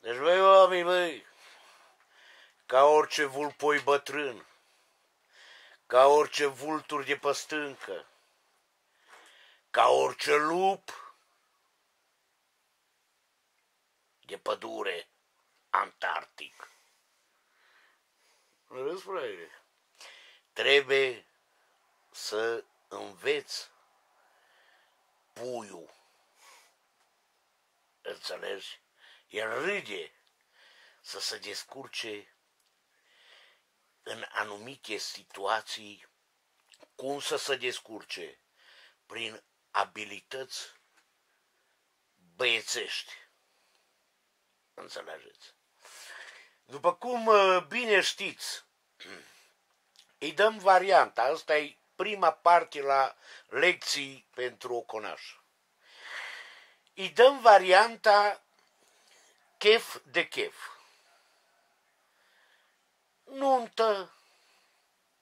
Deci, băi, oameni, băi, ca orice vulpoi bătrân, ca orice vulturi de pe stâncă, ca orice lup de pădure antarctic. Râs, fraiere. Trebuie să înveți puiul. Înțelegi? El râde să se descurce în anumite situații, cum să se descurce prin abilități băiețești. Înțelegeți? După cum bine știți, îi dăm varianta. Asta e prima parte la lecții pentru Oconaș. Îi dăm varianta chef de chef. Nuntă,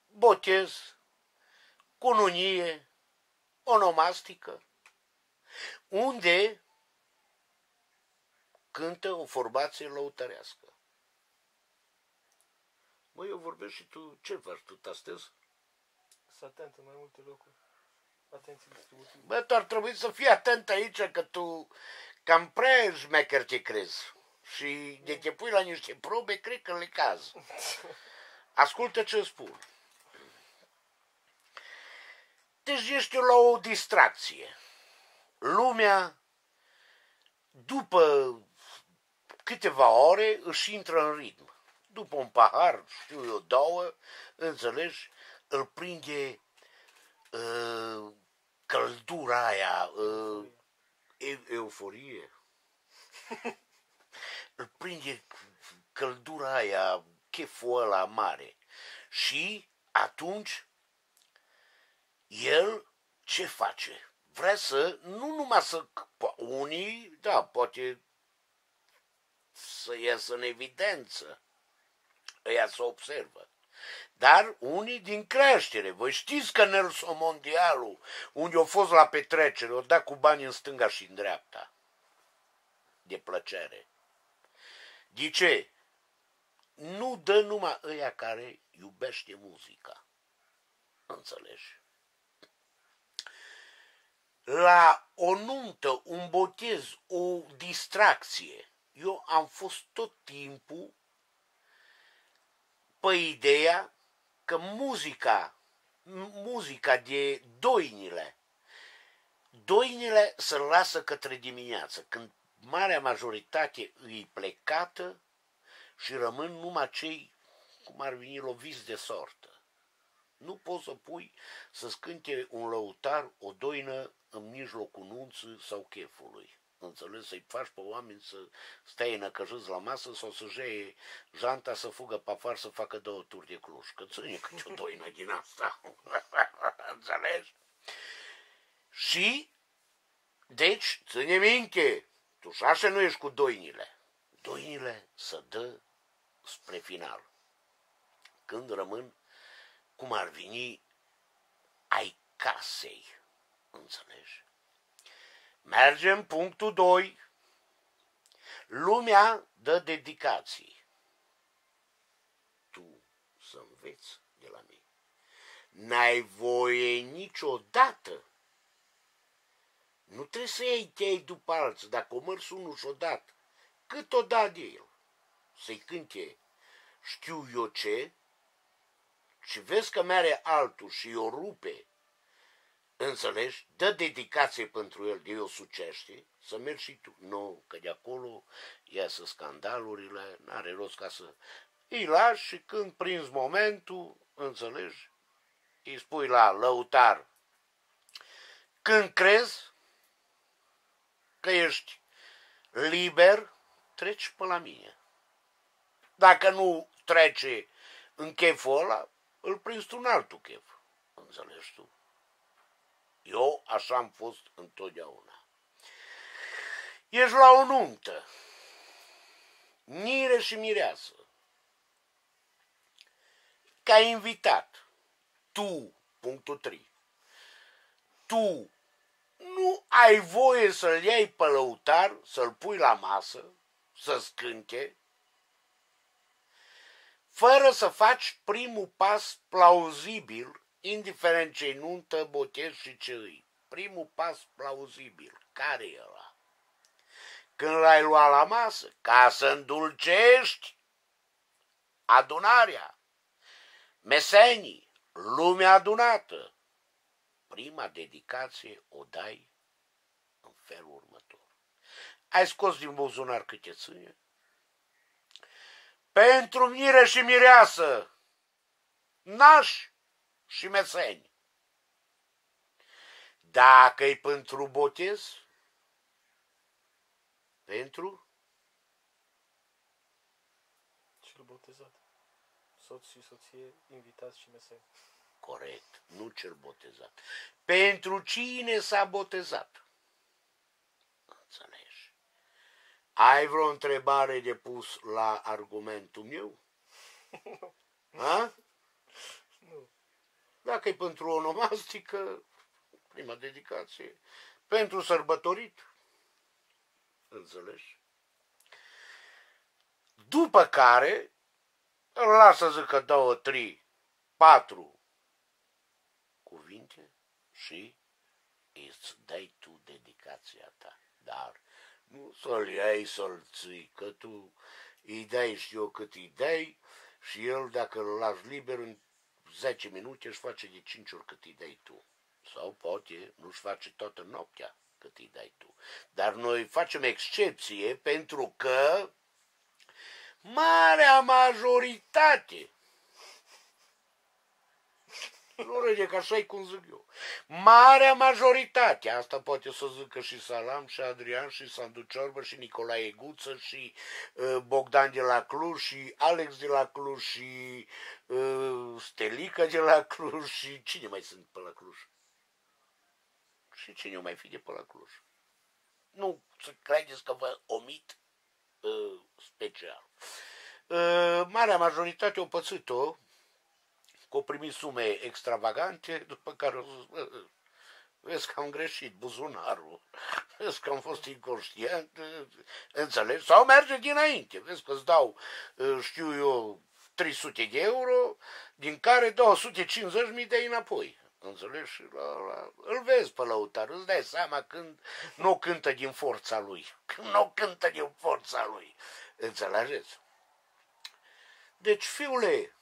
botez, cununie, onomastică, unde cântă o formație lăutărească. Măi, eu vorbesc și tu, ce faci tu, tastezi? Să atent în mai multe locuri. Atenție distributivă. Bă, tu ar trebui să fii atent aici, că tu cam prea șmecher te crezi. Și de te pui la niște probe, cred că le caz. Ascultă ce îți spun. Deci ești la o distracție. Lumea, după câteva ore, își intră în ritm. După un pahar, știu eu, două, înțelegi, îl prinde căldura aia, euforie. Îl prinde căldura aia, cheful ăla mare. Și atunci el ce face? Vrea să, nu numai să, unii, da, poate să iasă în evidență, ea să observă. Dar unii din creștere. Voi știți că Nelson Mondialu, unde a fost la petrecere, o dat cu bani în stânga și în dreapta. De plăcere. De ce? Nu dă numai ăia care iubește muzica. Înțelegi? La o nuntă, un botez, o distracție. Eu am fost tot timpul pe ideea că muzica de doinile se lasă către dimineață, când marea majoritate îi plecată și rămân numai cei, cum ar veni, loviți de sortă. Nu poți să pui să-ți cânte un lăutar, o doină în mijlocul nunții sau chefului. Înțeles, să-i faci pe oameni să stai înăcăjâți la masă sau să-și iei janta să fugă pe afară să facă două turi de Cluj. Că ține câte o doină din asta. Înțelegi? Și, deci, ține minte, tu și așa nu ești cu doinile. Doinile se dă spre final. Când rămân, cum ar veni, ai casei. Înțelegi? Mergem punctul 2. Lumea dă dedicații. Tu să înveți de la mine. N-ai voie niciodată. Nu trebuie să iei tei după alții. Dacă o mărți unul și-o dat, cât o dat de el, să-i cânte știu eu ce, și vezi că mere altul și o rupe, înțelegi? Dă dedicație pentru el, de eu sucește, să mergi și tu. Nu, că de acolo iasă scandalurile, n-are rost ca să îi lași și când prinzi momentul, înțelegi? Îi spui la lăutar când crezi că ești liber, treci pe la mine. Dacă nu trece în cheful ăla, îl prinzi tu în altul chef. Înțelegi tu? Eu așa am fost întotdeauna. Ești la o nuntă. Mire și mireasă. Ca invitat. Tu, punctul 3. Tu nu ai voie să-l iei pe lăutar, să-l pui la masă, să-ți cânte, fără să faci primul pas plauzibil, indiferent ce-i nuntă, botez și ce-i. Primul pas plauzibil, care era? Când l-ai luat la masă, ca să îndulcești adunarea, mesenii, lumea adunată, prima dedicație o dai în felul următor. Ai scos din buzunar câte ține, pentru mire și mireasă, nași și meseni. Dacă-i pentru botez, pentru cel botezat, soț și soție, invitați și meseni. Corect, nu cel botezat. Pentru cine s-a botezat? Înțelegi? Ai vreo întrebare de pus la argumentul meu? Ha? Nu. Dacă e pentru onomastică, prima dedicație, pentru sărbătorit, înțelegi? După care, lasă zică 2, 3, 4 cuvinte și îți dai tu dedicația ta, dar nu să-l iei, să-l ții, că tu îi dai și eu cât îi dai și el dacă îl lași liber în 10 minute își face de 5 ori cât îi dai tu. Sau poate nu-și face toată noaptea cât îi dai tu. Dar noi facem excepție pentru că marea majoritate, nu râde, că așa-i cum zic eu, marea majoritate, asta poate să zică și Salam, și Adrian, și Sandu Ciorbă, și Nicolae Guță, și Bogdan de la Cluj, și Alex de la Cluj, și Stelica de la Cluj, și cine mai sunt pe la Cluj? Și cine mai fi de pe la Cluj? Nu credeți că vă omit special. Marea majoritate o pățit-o, că o primi sume extravagante, după care o zis, vezi că am greșit buzunarul, vezi că am fost inconștient, înțelegi? Sau merge dinainte, vezi că îți dau, știu eu, 300 de euro, din care 250.000 de înapoi, înțelegi? Îl vezi pe lăutar, îți dai seama când nu cântă din forța lui, când nu cântă din forța lui, înțelegeți? Deci, fiule,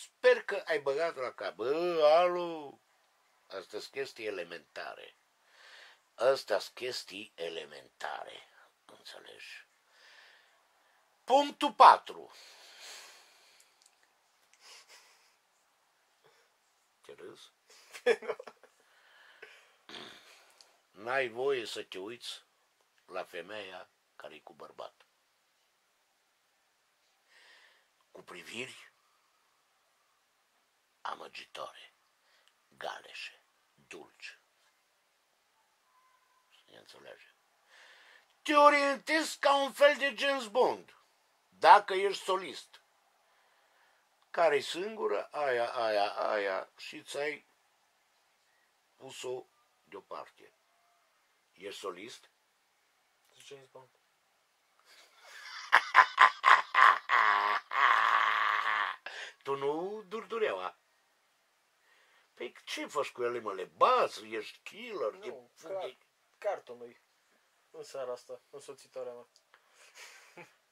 sper că ai băgat la cap. Bă, alu, astea sunt chestii elementare. Astea sunt chestii elementare. Înțelegi? Punctul 4. Te râzi? N-ai voie să te uiți la femeia care e cu bărbat. Cu priviri amăgitoare, galeșe, dulce. Se înțelege. Te orientezi ca un fel de James Bond, dacă ești solist. Care-i singură, aia, și ți-ai pus-o deoparte. Ești solist? James Bond. Tu nu durdureaua. Păi ce faci cu ele, mă, le bați, ești killer? Nu, cartonul-i în seara asta, însoțitoarea mea.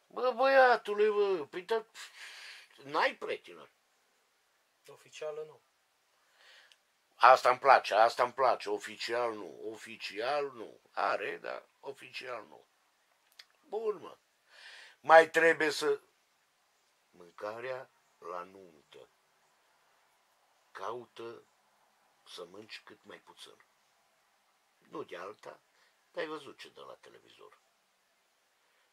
Bă, băiatule, bă, păi da, n-ai prietină. Oficială nu. Asta îmi place, asta îmi place, oficial nu, oficial nu. Are, dar oficial nu. Bun, mă, mai trebuie să... Mâncarea la nuntă. Caută să mânci cât mai puțin. Nu de alta, dar ai văzut ce dă la televizor.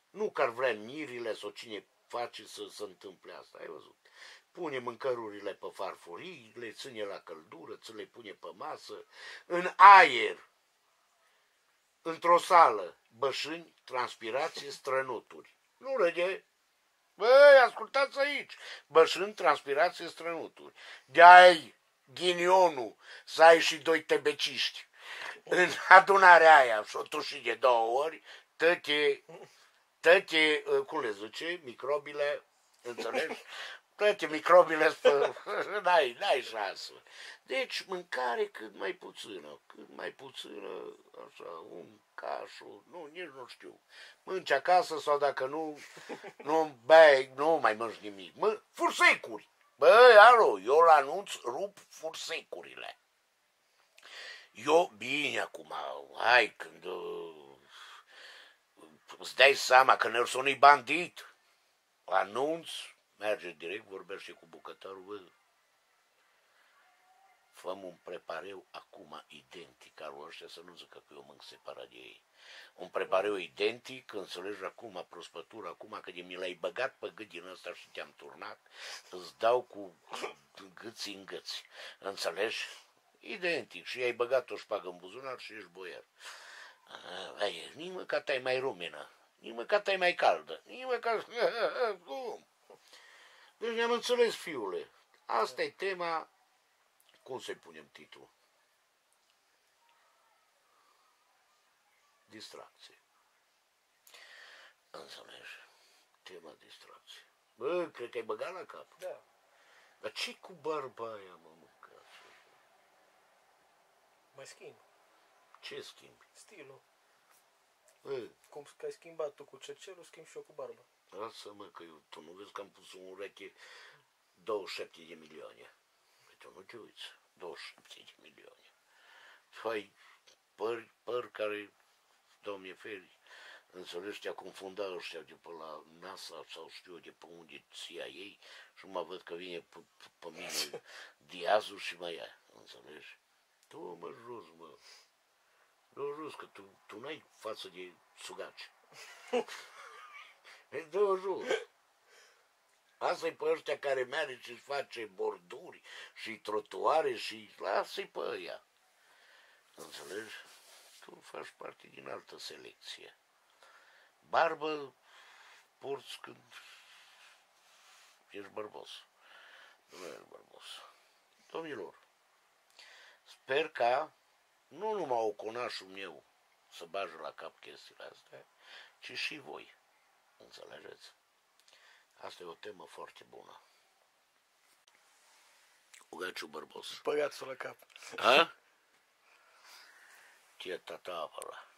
Nu că ar vrea mirile sau cine face să se întâmple asta, ai văzut. Pune mâncărurile pe farfurii, le ține la căldură, ți le pune pe masă, în aer, într-o sală, bășâni, transpirație, strănuturi. Nu râde! Băi, ascultați aici, bășând transpirație strănuturi. De-ai ghinionul să ai și doi tebeciști în adunarea aia, și-o tuși de 2 ori, tăche, cum le zice, microbile, înțelegi? Toate microbile spă, n-ai șansă. Deci mâncare cât mai puțină, așa, un cașul, nici nu știu. Mânci acasă sau dacă nu mai mânci nimic. Fursecuri! Băi, alo, eu la anunț rup fursecurile. Eu, bine, acum, hai, când îți dai seama că Nelson e bandit, anunț, merge direct, vorbește cu bucătarul, bă, fă-mi un prepareu acum identic al ăștia, să nu zică că eu mănânc separat de ei. Un prepareu identic, înțelegi acum, prospătura, acum, că de mi l-ai băgat pe gât din ăsta și te-am turnat, îți dau cu gâții în gâți, înțelegi? Identic, și ai băgat o șpagă în buzunar și ești boier. Vai, nici măcar ta-i mai rumină, nici măcar ta-i mai caldă, nici măcar... Cum? Deci ne-am înțeles, fiule. Asta e tema. Cum să-i punem titlul? Distracție. Înțelegi? Tema distracție. Bă, cred că ai băgat la cap. Da. Dar ce-i cu barba aia, mă, mâncați? Mai schimb. Ce schimbi? Stilul. Bă. Cum ai schimbat tu cu cercelul, schimb și eu cu barba. Lasă, mă, că eu, tu nu vezi că am pus un ureche 27 de milioane. Păi tu nu te uiți, 27 de milioane. Fai păr care, Doamne feri, înțelegi, te-a confundat ăștia de pe la NASA sau știu eu de pe unde ția ei și mă văd că vine pe mine diazul și mă ia, înțelegi? Tu mă jos, mă. Nu jos, că tu n-ai față de țugaci. Îți dă jos. Asta-i pe ăștia care merge și își face borduri și trotuare și lasă-i pe ăia. Înțelegi? Tu faci parte din altă selecție. Barbă porți când ești bărbos. Nu ești bărbos. Domnilor, sper ca nu numai oconașul meu să bage la cap chestiile astea, ci și voi. Înțelegeți? Asta e o temă foarte bună. Ugaciu bărbos. Băgați-o la cap. Ha? Ție tata apăra.